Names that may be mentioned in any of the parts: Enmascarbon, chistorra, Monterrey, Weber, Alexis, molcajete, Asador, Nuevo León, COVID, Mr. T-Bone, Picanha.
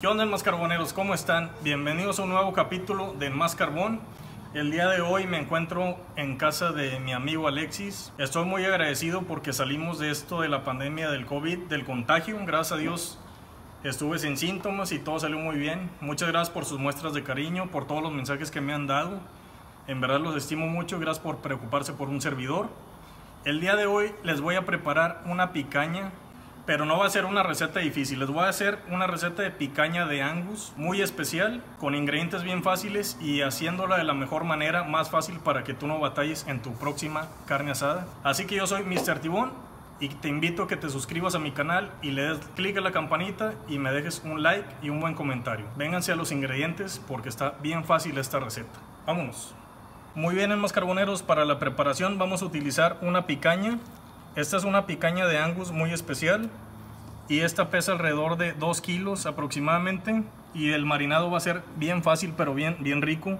¿Qué onda, enmascarboneros? ¿Cómo están? Bienvenidos a un nuevo capítulo de Enmascarbon. El día de hoy me encuentro en casa de mi amigo Alexis. Estoy muy agradecido porque salimos de esto de la pandemia del COVID, del contagio. Gracias a Dios estuve sin síntomas y todo salió muy bien. Muchas gracias por sus muestras de cariño, por todos los mensajes que me han dado. En verdad los estimo mucho. Gracias por preocuparse por un servidor. El día de hoy les voy a preparar una picaña. Pero no va a ser una receta difícil, les voy a hacer una receta de picaña de Angus muy especial, con ingredientes bien fáciles y haciéndola de la mejor manera, más fácil para que tú no batalles en tu próxima carne asada. Así que yo soy Mr. T-Bone y te invito a que te suscribas a mi canal y le des clic a la campanita y me dejes un like y un buen comentario. Vénganse a los ingredientes porque está bien fácil esta receta. Vámonos. Muy bien, enmascarboneros, para la preparación vamos a utilizar una picaña. Esta es una picaña de Angus muy especial y esta pesa alrededor de 2 kilos aproximadamente, y el marinado va a ser bien fácil pero bien rico.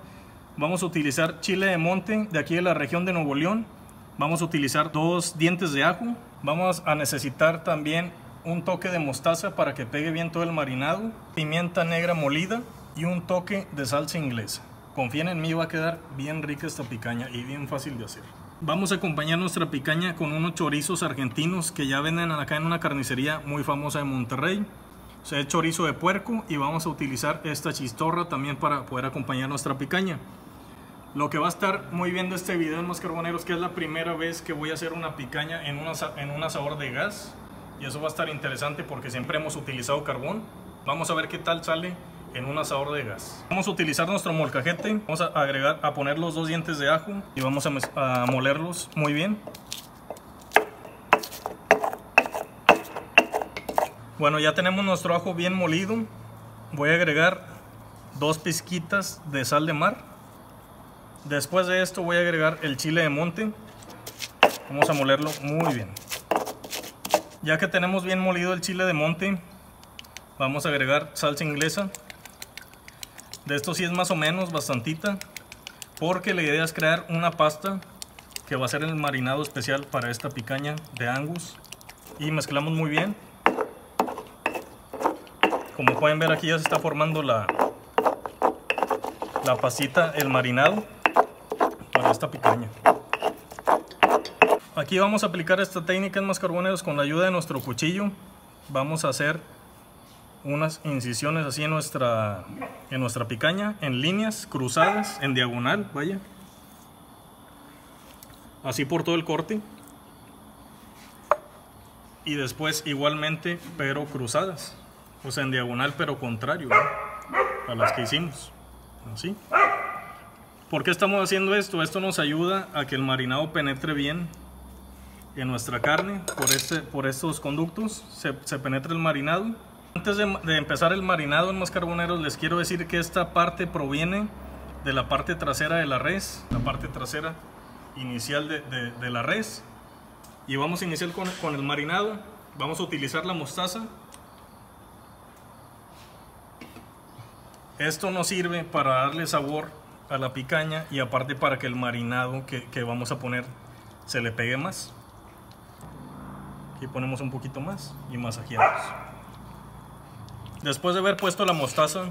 Vamos a utilizar chile de monte de aquí de la región de Nuevo León. Vamos a utilizar 2 dientes de ajo. Vamos a necesitar también un toque de mostaza para que pegue bien todo el marinado, pimienta negra molida y un toque de salsa inglesa. Confíen en mí, va a quedar bien rica esta picaña y bien fácil de hacer. Vamos a acompañar nuestra picaña con unos chorizos argentinos que ya venden acá en una carnicería muy famosa de Monterrey. O sea, es chorizo de puerco, y vamos a utilizar esta chistorra también para poder acompañar nuestra picaña. Lo que va a estar muy bien de este video, enmascarboneros, que es la primera vez que voy a hacer una picaña en un asador de gas. Y eso va a estar interesante porque siempre hemos utilizado carbón. Vamos a ver qué tal sale en un asador de gas. Vamos a utilizar nuestro molcajete, vamos a poner los 2 dientes de ajo y vamos a molerlos muy bien. Bueno, ya tenemos nuestro ajo bien molido. Voy a agregar 2 pizquitas de sal de mar. Después de esto voy a agregar el chile de monte. Vamos a molerlo muy bien. Ya que tenemos bien molido el chile de monte, vamos a agregar salsa inglesa. De esto sí es más o menos bastantita, porque la idea es crear una pasta que va a ser el marinado especial para esta picaña de Angus. Y mezclamos muy bien. Como pueden ver, aquí ya se está formando la pastita, el marinado para esta picaña. Aquí vamos a aplicar esta técnica, enmascarboneros, con la ayuda de nuestro cuchillo. Vamos a hacer unas incisiones así en nuestra picaña, en líneas cruzadas, en diagonal, vaya, así por todo el corte, y después igualmente pero cruzadas, o sea en diagonal pero contrario, ¿no?, a las que hicimos, así. ¿Por qué estamos haciendo esto? Esto nos ayuda a que el marinado penetre bien en nuestra carne, por estos conductos se penetra el marinado. Antes de empezar el marinado, enmascarboneros, les quiero decir que esta parte proviene de la parte trasera de la res, la parte trasera inicial de la res. Y vamos a iniciar con el marinado. Vamos a utilizar la mostaza. Esto nos sirve para darle sabor a la picaña y aparte para que el marinado que vamos a poner se le pegue más. Aquí ponemos un poquito más y masajeamos. Después de haber puesto la mostaza,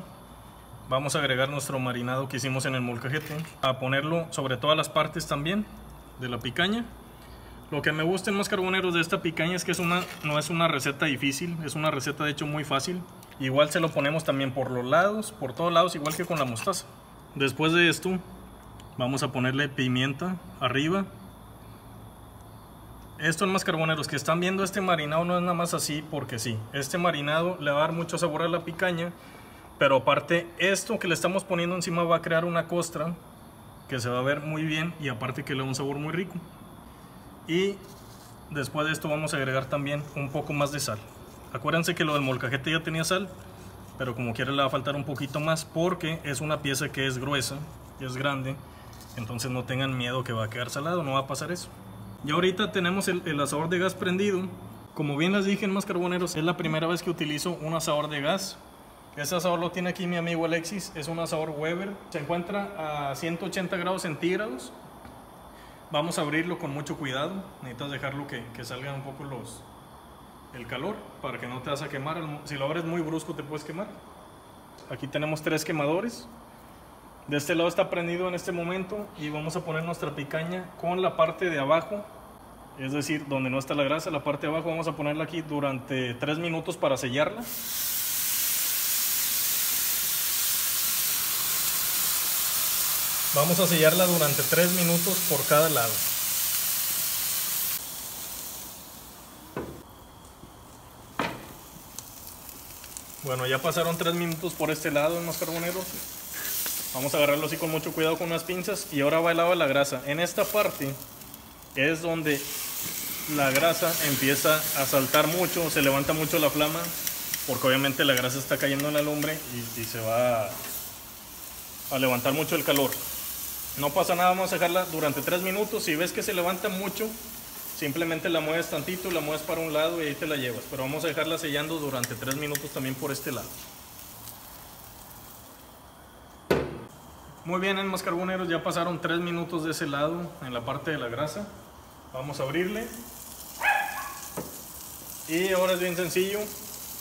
vamos a agregar nuestro marinado que hicimos en el molcajete, a ponerlo sobre todas las partes también de la picaña. Lo que me gusta, enmascarboneros, de esta picaña es que no es una receta difícil, es una receta de hecho muy fácil. Igual se lo ponemos también por los lados, por todos lados, igual que con la mostaza. Después de esto, vamos a ponerle pimienta arriba. Esto, enmascarboneros, que están viendo este marinado no es nada más así porque sí. Este marinado le va a dar mucho sabor a la picaña, pero aparte esto que le estamos poniendo encima va a crear una costra que se va a ver muy bien, y aparte que le da un sabor muy rico. Y después de esto vamos a agregar también un poco más de sal. Acuérdense que lo del molcajete ya tenía sal, pero como quiera le va a faltar un poquito más porque es una pieza que es gruesa, es grande. Entonces no tengan miedo que va a quedar salado, no va a pasar eso. Y ahorita tenemos el asador de gas prendido. Como bien les dije, enmascarboneros, es la primera vez que utilizo un asador de gas. Este asador lo tiene aquí mi amigo Alexis, es un asador Weber. Se encuentra a 180 grados centígrados. Vamos a abrirlo con mucho cuidado. Necesitas dejarlo que salgan un poco el calor para que no te vas a quemar. Si lo abres muy brusco te puedes quemar. Aquí tenemos 3 quemadores. De este lado está prendido en este momento y vamos a poner nuestra picaña con la parte de abajo, es decir, donde no está la grasa, la parte de abajo vamos a ponerla aquí durante 3 minutos para sellarla. Vamos a sellarla durante 3 minutos por cada lado. Bueno, ya pasaron 3 minutos por este lado, enmascarboneros. Vamos a agarrarlo así con mucho cuidado con unas pinzas y ahora va el lado de la grasa. En esta parte es donde la grasa empieza a saltar mucho, se levanta mucho la flama, porque obviamente la grasa está cayendo en la lumbre y se va a levantar mucho el calor. No pasa nada, vamos a dejarla durante 3 minutos. Si ves que se levanta mucho, simplemente la mueves tantito, la mueves para un lado y ahí te la llevas. Pero vamos a dejarla sellando durante 3 minutos también por este lado. Muy bien, enmascarboneros, ya pasaron 3 minutos de ese lado en la parte de la grasa. Vamos a abrirle. Y ahora es bien sencillo,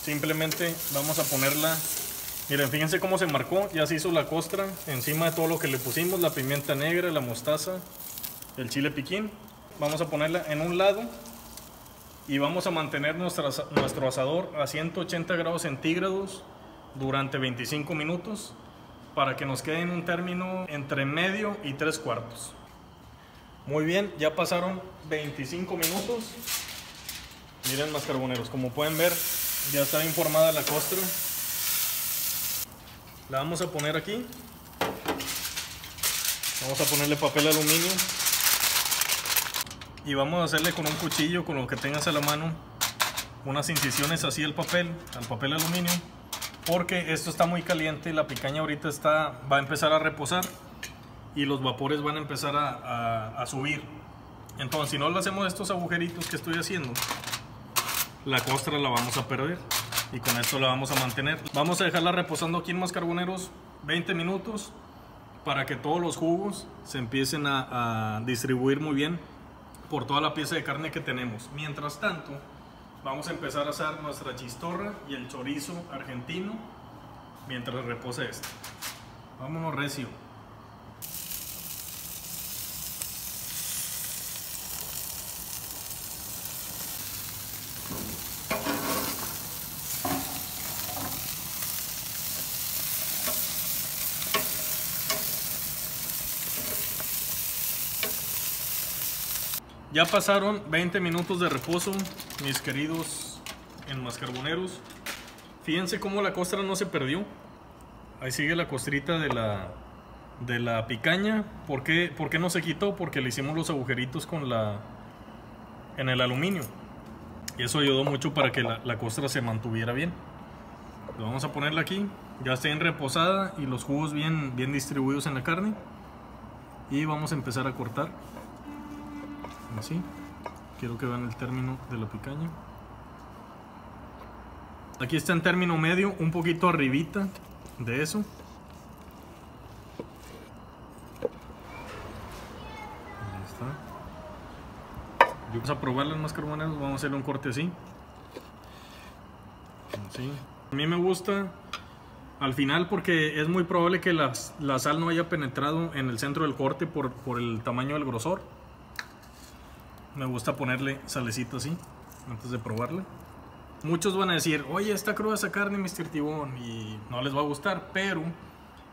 simplemente vamos a ponerla. Miren, fíjense cómo se marcó, ya se hizo la costra encima de todo lo que le pusimos, la pimienta negra, la mostaza, el chile piquín. Vamos a ponerla en un lado y vamos a mantener nuestro asador a 180 grados centígrados durante 25 minutos para que nos quede en un término entre medio y 3/4. Muy bien, ya pasaron 25 minutos. Miren, enmascarboneros, como pueden ver, ya está bien formada la costra. La vamos a poner aquí. Vamos a ponerle papel aluminio y vamos a hacerle con un cuchillo, con lo que tengas a la mano, unas incisiones así al papel aluminio, porque esto está muy caliente. La picaña ahorita va a empezar a reposar y los vapores van a empezar a subir. Entonces, si no le hacemos estos agujeritos que estoy haciendo, la costra la vamos a perder. Y con esto la vamos a mantener. Vamos a dejarla reposando aquí en enmascarboneros 20 minutos para que todos los jugos se empiecen a distribuir muy bien por toda la pieza de carne que tenemos. Mientras tanto, vamos a empezar a asar nuestra chistorra y el chorizo argentino mientras reposa esto. Vámonos recio. Ya pasaron 20 minutos de reposo, mis queridos enmascarboneros. Fíjense cómo la costra no se perdió. Ahí sigue la costrita de la picaña. ¿Por qué no se quitó? Porque le hicimos los agujeritos en el aluminio. Y eso ayudó mucho para que la costra se mantuviera bien. Lo vamos a ponerla aquí. Ya está bien reposada y los jugos bien distribuidos en la carne. Y vamos a empezar a cortar. Así, quiero que vean el término de la picaña. Aquí está en término medio, un poquito arribita de eso. Ahí está. Vamos a probarla, enmascarboneros. Vamos a hacerle un corte así. Así. A mí me gusta al final porque es muy probable que la sal no haya penetrado en el centro del corte por el tamaño del grosor. Me gusta ponerle salecito así antes de probarla. Muchos van a decir, oye, está cruda esa carne, Mr. T-Bone, y no les va a gustar, pero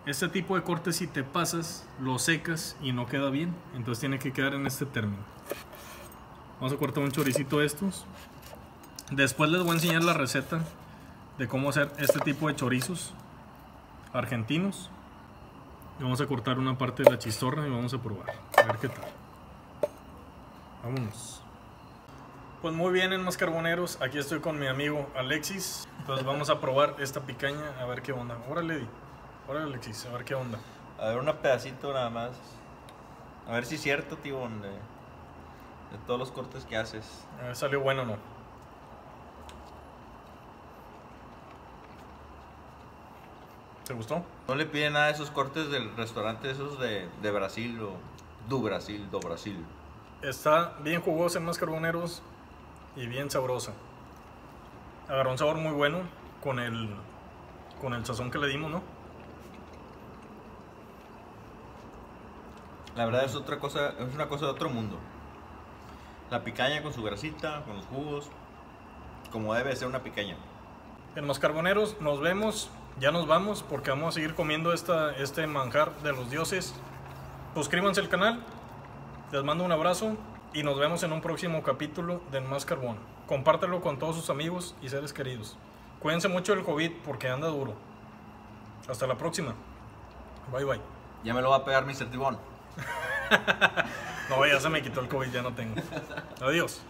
este tipo de cortes, si te pasas, lo secas y no queda bien. Entonces tiene que quedar en este término. Vamos a cortar un choricito de estos. Después les voy a enseñar la receta de cómo hacer este tipo de chorizos argentinos. Y vamos a cortar una parte de la chistorra y vamos a probar, a ver qué tal. Vámonos. Pues muy bien, enmascarboneros, aquí estoy con mi amigo Alexis. Entonces vamos a probar esta picaña a ver qué onda. Órale Alexis, a ver qué onda. A ver, un pedacito nada más. A ver si es cierto, T-Bone, de todos los cortes que haces. A ver, salió bueno o no. ¿Te gustó? No le piden nada de esos cortes del restaurante, esos de Brasil o do Brasil. Está bien jugosa, enmascarboneros, y bien sabrosa. Agarró un sabor muy bueno con el con el sazón que le dimos, ¿no? La verdad es otra cosa, es una cosa de otro mundo. La picaña con su grasita, con los jugos, como debe ser una picaña. Enmascarboneros, nos vemos, ya nos vamos porque vamos a seguir comiendo este manjar de los dioses. Suscríbanse al canal, les mando un abrazo y nos vemos en un próximo capítulo de Enmascarbon. Compártelo con todos sus amigos y seres queridos. Cuídense mucho del COVID porque anda duro. Hasta la próxima. Bye bye. Ya me lo va a pegar Mr. T-Bone. No, ya se me quitó el COVID, ya no tengo. Adiós.